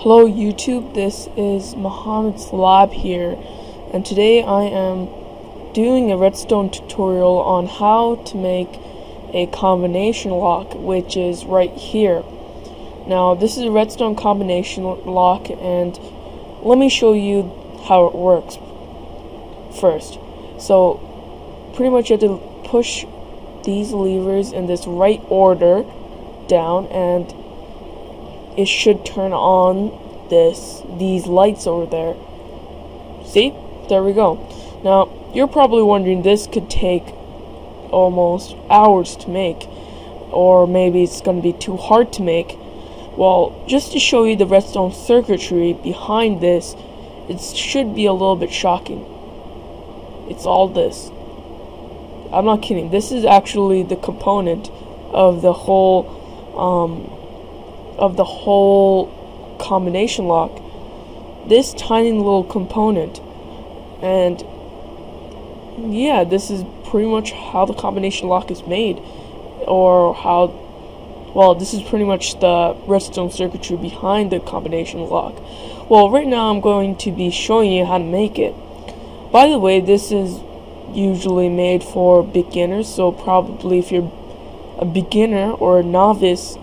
Hello YouTube, this is Muhammad's Lab here, and today I am doing a redstone tutorial on how to make a combination lock, which is right here. Now this is a redstone combination lock, and let me show you how it works first. So pretty much you have to push these levers in this right order down, and it should turn on these lights over there. See? There we go. Now, you're probably wondering, this could take almost hours to make, or maybe it's going to be too hard to make. Well, just to show you the redstone circuitry behind this, it should be a little bit shocking. It's all this. I'm not kidding. This is actually the component of the whole combination lock, this tiny little component. And yeah, this is pretty much how the combination lock is made, or how, well, this is pretty much the redstone circuitry behind the combination lock. Well, right now I'm going to be showing you how to make it. By the way, this is usually made for beginners, so probably if you're a beginner or a novice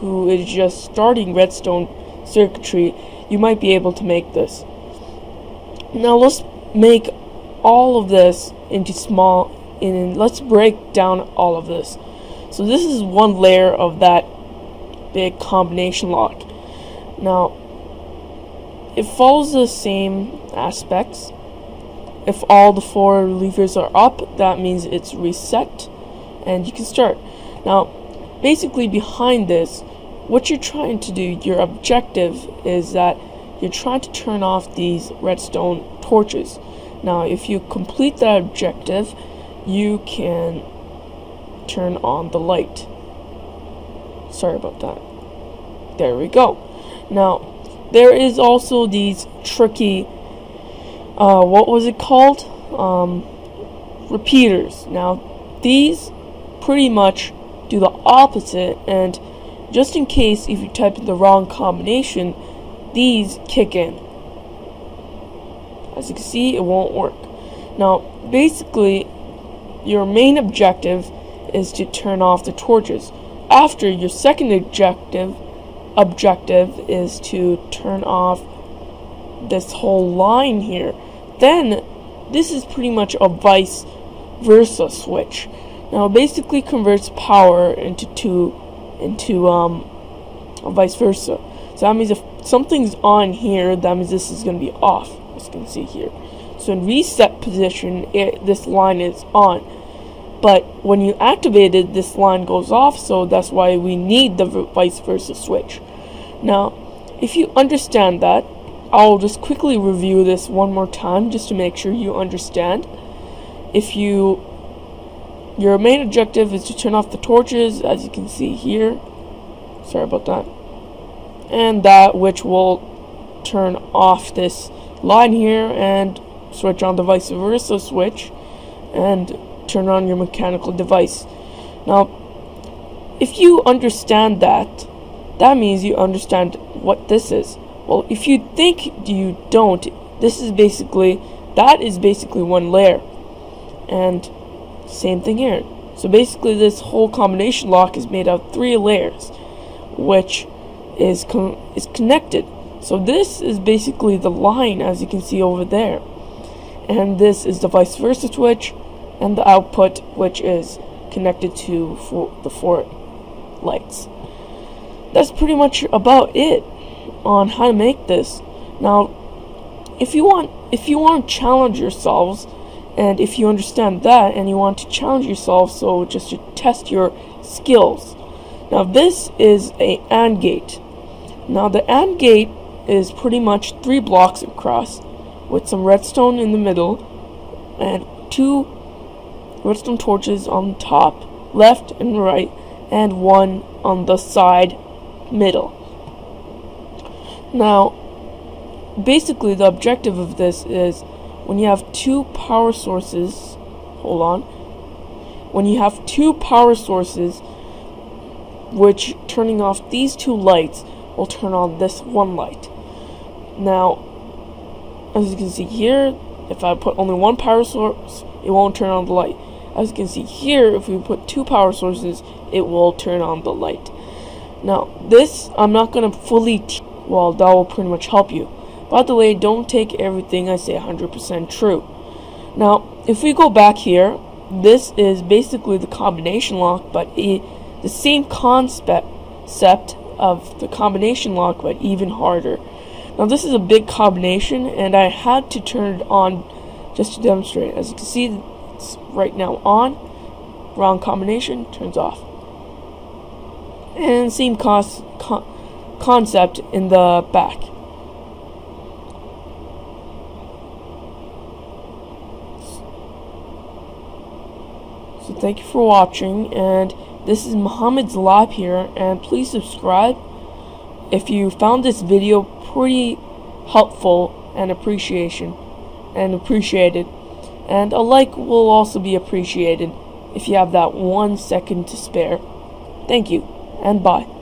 who is just starting redstone circuitry, you might be able to make this. Now let's make all of this into small, and let's break down all of this. So this is one layer of that big combination lock. Now it follows the same aspects. If all the four levers are up, that means it's reset and you can start. Now basically, behind this, what you're trying to do, your objective is that you're trying to turn off these redstone torches. Now if you complete that objective, you can turn on the light. Sorry about that. There we go. Now there is also these tricky what was it called, repeaters. Now these pretty much do the opposite, and just in case if you type in the wrong combination, these kick in. As you can see, it won't work. Now basically your main objective is to turn off the torches. After, your second objective is to turn off this whole line here. Then this is pretty much a vice versa switch. Now, it basically converts power into vice versa. So that means if something's on here, that means this is going to be off, as you can see here. So in reset position, this line is on. But when you activate it, this line goes off, so that's why we need the vice versa switch. Now, if you understand that, I'll just quickly review this one more time just to make sure you understand. Your main objective is to turn off the torches, as you can see here. Sorry about that. And that which will turn off this line here and switch on the vice versa switch and turn on your mechanical device. Now, if you understand that, that means you understand what this is. Well, if you think you don't, that is basically one layer. And same thing here. So basically this whole combination lock is made of three layers, which is connected. So this is basically the line, as you can see over there, and this is the vice versa switch, and the output, which is connected to the four lights. That's pretty much about it on how to make this. Now if you want to challenge yourselves, and if you understand that and you want to challenge yourself, so just to test your skills. Now this is a AND gate. Now the AND gate is pretty much 3 blocks across with some redstone in the middle and 2 redstone torches on the top, left and right, and 1 on the side middle. Now basically the objective of this is, when you have 2 power sources, which turning off these 2 lights we'll turn on this one light. Now, as you can see here, if I put only one power source, it won't turn on the light. As you can see here, if we put two power sources, it will turn on the light. Now, this, I'm not going to fully well, that will pretty much help you. By the way, don't take everything I say 100% true. Now, if we go back here, this is basically the combination lock, but the same concept of the combination lock, but even harder. Now, this is a big combination, and I had to turn it on just to demonstrate. As you can see, it's right now on. Wrong combination, turns off. And same concept in the back. So thank you for watching, and this is Muhammad's Lab here, and please subscribe if you found this video pretty helpful and appreciated, and a like will also be appreciated if you have that 1 second to spare. Thank you, and bye.